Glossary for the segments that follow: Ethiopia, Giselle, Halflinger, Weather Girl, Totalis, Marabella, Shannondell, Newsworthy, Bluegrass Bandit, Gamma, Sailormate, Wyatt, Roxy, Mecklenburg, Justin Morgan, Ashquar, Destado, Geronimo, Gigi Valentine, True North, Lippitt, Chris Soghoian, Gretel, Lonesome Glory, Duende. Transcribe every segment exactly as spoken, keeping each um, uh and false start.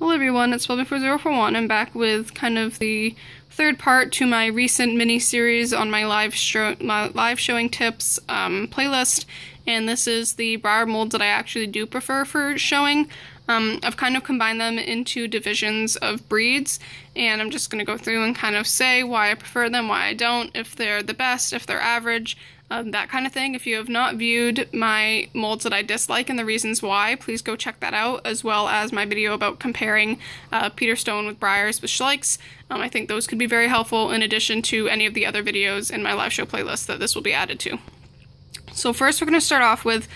Hello everyone, it's twelve four zero four one. I'm back with kind of the third part to my recent mini-series on my live, show, my live showing tips um, playlist, and this is the Breyer molds that I actually do prefer for showing. Um, I've kind of combined them into divisions of breeds, and I'm just going to go through and kind of say why I prefer them, why I don't, if they're the best, if they're average, Um, that kind of thing. If you have not viewed my molds that I dislike and the reasons why, please go check that out, as well as my video about comparing uh, Peter Stone with Breyers with Schleichs. Um, I think those could be very helpful in addition to any of the other videos in my live show playlist that this will be added to. So first we're going to start off with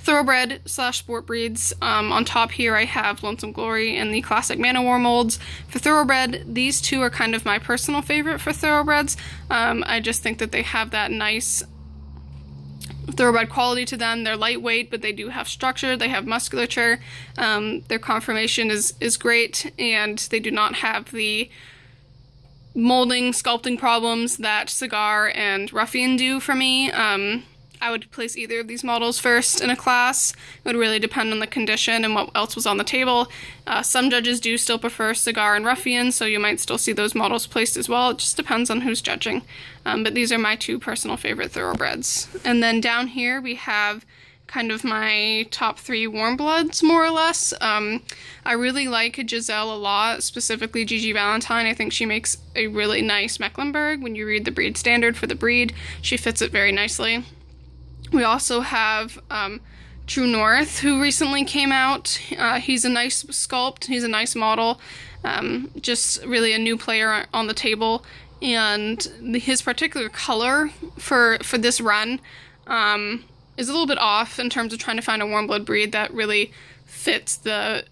Thoroughbred slash sport breeds. Um, on top here I have Lonesome Glory and the classic Manowar molds. For Thoroughbred, these two are kind of my personal favorite for Thoroughbreds. Um, I just think that they have that nice thoroughbred quality to them. They're lightweight, but they do have structure, they have musculature, um, their conformation is, is great, and they do not have the molding, sculpting problems that Cigar and Ruffian do for me. Um, I would place either of these models first in a class. It would really depend on the condition and what else was on the table. Uh, some judges do still prefer Cigar and Ruffian, so you might still see those models placed as well. It just depends on who's judging. Um, but these are my two personal favorite thoroughbreds. And then down here we have kind of my top three warm bloods, more or less. Um, I really like Giselle a lot, specifically Gigi Valentine. I think she makes a really nice Mecklenburg. When you read the breed standard for the breed, she fits it very nicely. We also have um, True North, who recently came out. Uh, he's a nice sculpt, he's a nice model, um, just really a new player on the table, and the, his particular color for, for this run um, is a little bit off in terms of trying to find a warm blood breed that really fits the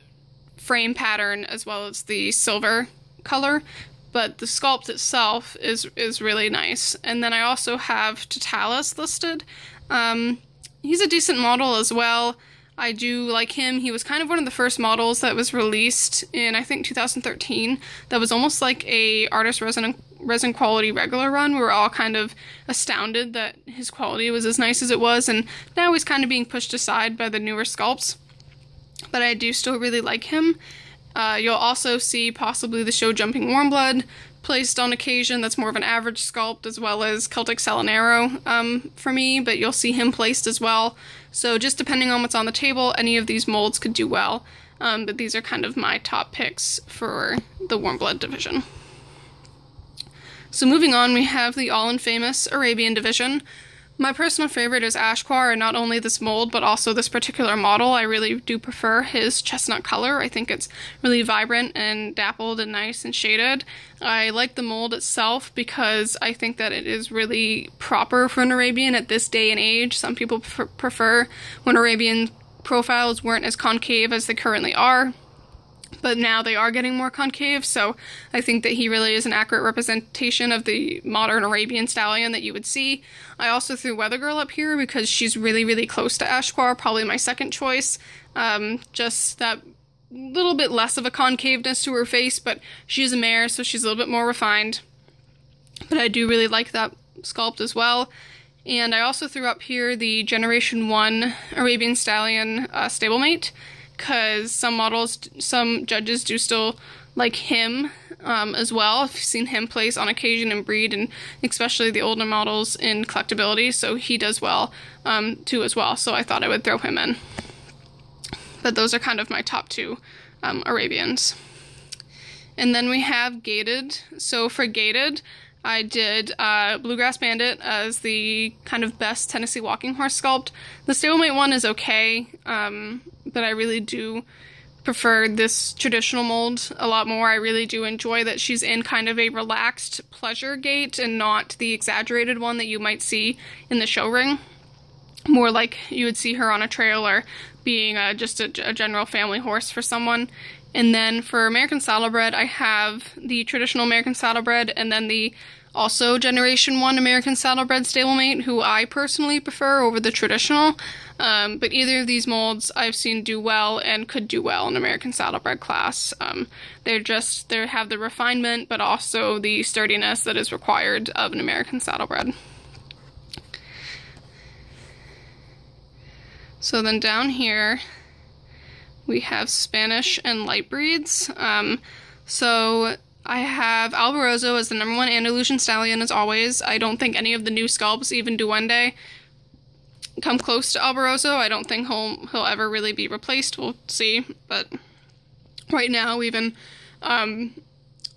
frame pattern as well as the silver color. But the sculpt itself is, is really nice. And then I also have Totalis listed. Um, he's a decent model as well. I do like him. He was kind of one of the first models that was released in, I think, two thousand thirteen. That was almost like a artist resin, resin quality regular run. We were all kind of astounded that his quality was as nice as it was, and now he's kind of being pushed aside by the newer sculpts. But I do still really like him. Uh, you'll also see possibly the show jumping warm blood placed on occasion. That's more of an average sculpt, as well as Celtic Salinero um, for me, but you'll see him placed as well. So just depending on what's on the table, any of these molds could do well, um, but these are kind of my top picks for the warm blood division. So moving on, we have the all-infamous Arabian division. My personal favorite is Ashquar, and not only this mold, but also this particular model. I really do prefer his chestnut color. I think it's really vibrant and dappled and nice and shaded. I like the mold itself because I think that it is really proper for an Arabian at this day and age. Some people pr prefer when Arabian profiles weren't as concave as they currently are, but now they are getting more concave, so I think that he really is an accurate representation of the modern Arabian stallion that you would see. I also threw Weather Girl up here because she's really, really close to Ashquar, probably my second choice. Um, just that little bit less of a concaveness to her face, but she's a mare, so she's a little bit more refined. But I do really like that sculpt as well. And I also threw up here the Generation one Arabian Stallion uh, Stablemate, because some models, some judges do still like him um, as well. I've seen him place on occasion and breed, and especially the older models in collectability, so he does well um, too as well, so I thought I would throw him in. But those are kind of my top two um, Arabians. And then we have Gated. So for Gated, I did uh, Bluegrass Bandit as the kind of best Tennessee walking horse sculpt. The Sailormate one is okay, um, but I really do prefer this traditional mold a lot more. I really do enjoy that she's in kind of a relaxed pleasure gait and not the exaggerated one that you might see in the show ring. More like you would see her on a trail or being a, just a, a general family horse for someone. And then for American Saddlebred, I have the traditional American Saddlebred and then the also Generation one American Saddlebred Stablemate, who I personally prefer over the traditional. Um, but either of these molds I've seen do well and could do well in American Saddlebred class. Um, they're just, they have the refinement, but also the sturdiness that is required of an American Saddlebred. So then down here, we have Spanish and light breeds. Um, so I have Alborozo as the number one Andalusian stallion as always. I don't think any of the new sculpts, even Duende, come close to Alborozo. I don't think he'll, he'll ever really be replaced. We'll see. But right now, even um,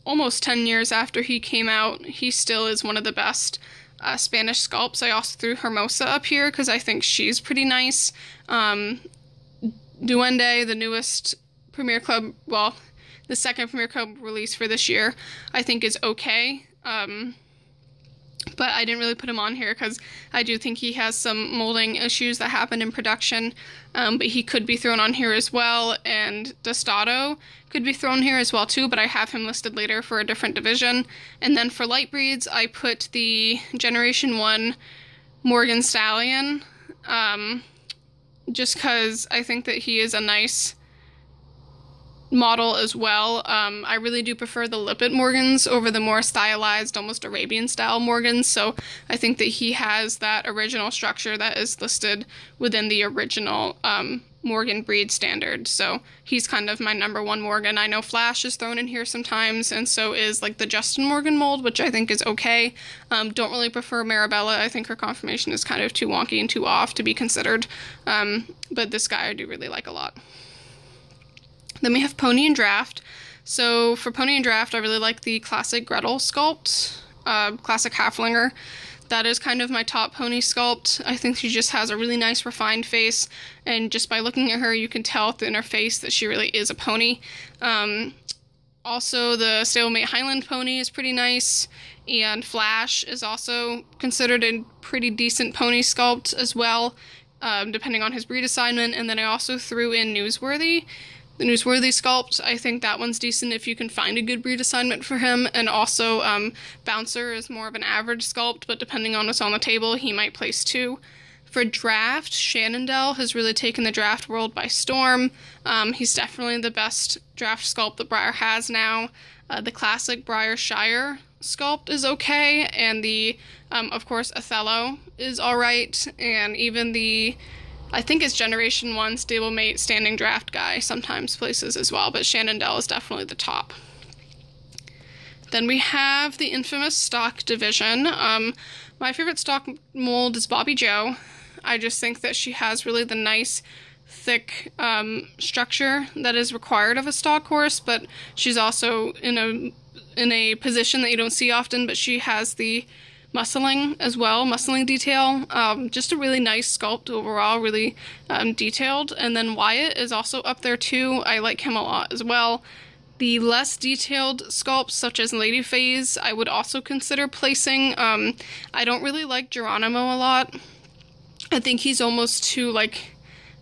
almost ten years after he came out, he still is one of the best uh, Spanish sculpts. I also threw Hermosa up here because I think she's pretty nice. Um, Duende, the newest Premier Club, well, the second Premier Club release for this year, I think is okay. Um, but I didn't really put him on here because I do think he has some molding issues that happened in production, um, but he could be thrown on here as well, and Destado could be thrown here as well too, but I have him listed later for a different division. And then for light breeds, I put the Generation one Morgan Stallion, um, just because I think that he is a nice model as well. Um, I really do prefer the Lippitt Morgans over the more stylized, almost Arabian-style Morgans, so I think that he has that original structure that is listed within the original um, Morgan breed standard, so he's kind of my number one Morgan. I know Flash is thrown in here sometimes, and so is like the Justin Morgan mold, which I think is okay. Um, don't really prefer Marabella. I think her conformation is kind of too wonky and too off to be considered, um, but this guy I do really like a lot. Then we have Pony and Draft. So for Pony and Draft, I really like the classic Gretel sculpt, uh, classic Halflinger. That is kind of my top pony sculpt. I think she just has a really nice refined face, and just by looking at her, you can tell in her face that she really is a pony. Um, also, the Sailormate Highland pony is pretty nice, and Flash is also considered a pretty decent pony sculpt as well, um, depending on his breed assignment. And then I also threw in Newsworthy. The Newsworthy sculpt, I think that one's decent if you can find a good breed assignment for him, and also um, Bouncer is more of an average sculpt, but depending on what's on the table, he might place too. For Draft, Shannondell has really taken the draft world by storm. Um, he's definitely the best draft sculpt that Breyer has now. Uh, the classic Breyer Shire sculpt is okay, and the, um, of course, Othello is alright, and even the I think it's Generation one Stablemate Standing Draft guy sometimes places as well, but Shannondell is definitely the top. Then we have the infamous stock division. Um, my favorite stock mold is Bobby Joe. I just think that she has really the nice, thick um, structure that is required of a stock horse, but she's also in a, in a position that you don't see often, but she has the muscling as well, muscling detail, um, just a really nice sculpt overall, really um, detailed. And then Wyatt is also up there too. I like him a lot as well. The less detailed sculpts, such as Lady Phase, I would also consider placing. Um, I don't really like Geronimo a lot. I think he's almost too, like,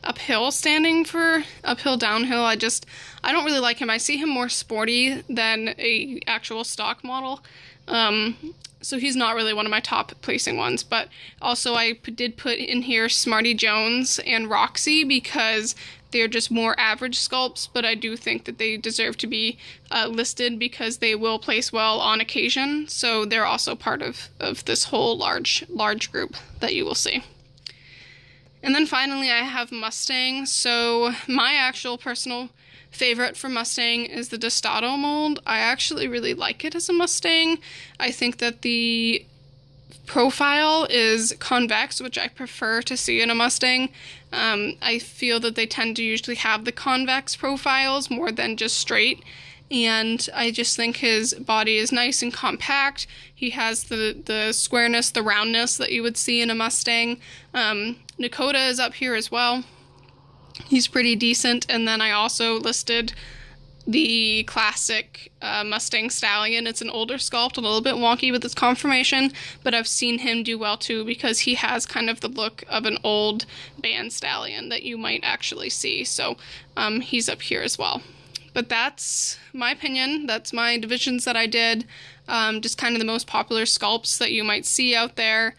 uphill standing for uphill, downhill. I just, I don't really like him. I see him more sporty than a actual stock model. Um, so he's not really one of my top placing ones, but also I p did put in here Smarty Jones and Roxy because they're just more average sculpts, but I do think that they deserve to be uh, listed because they will place well on occasion, so they're also part of, of this whole large, large group that you will see. And then finally I have Mustang. So my actual personal favorite for Mustang is the Destado mold. I actually really like it as a Mustang. I think that the profile is convex, which I prefer to see in a Mustang. Um, I feel that they tend to usually have the convex profiles more than just straight. And I just think his body is nice and compact. He has the, the squareness, the roundness that you would see in a Mustang. Um, Nakota is up here as well. He's pretty decent. And then I also listed the classic uh, Mustang Stallion. It's an older sculpt, a little bit wonky with its conformation, but I've seen him do well too because he has kind of the look of an old band stallion that you might actually see. So um, he's up here as well. But that's my opinion. That's my divisions that I did. Um, just kind of the most popular sculpts that you might see out there.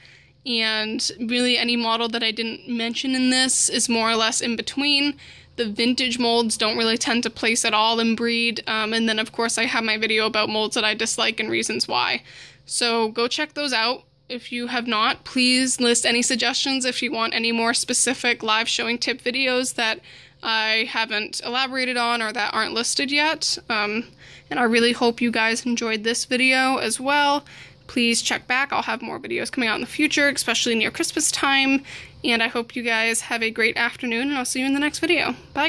And really any model that I didn't mention in this is more or less in between. The vintage molds don't really tend to place at all in breed. Um, and then, of course, I have my video about molds that I dislike and reasons why. So go check those out. If you have not, please list any suggestions if you want any more specific live showing tip videos that I haven't elaborated on or that aren't listed yet. Um, and I really hope you guys enjoyed this video as well. Please check back. I'll have more videos coming out in the future, especially near Christmas time. And I hope you guys have a great afternoon, and I'll see you in the next video. Bye, guys.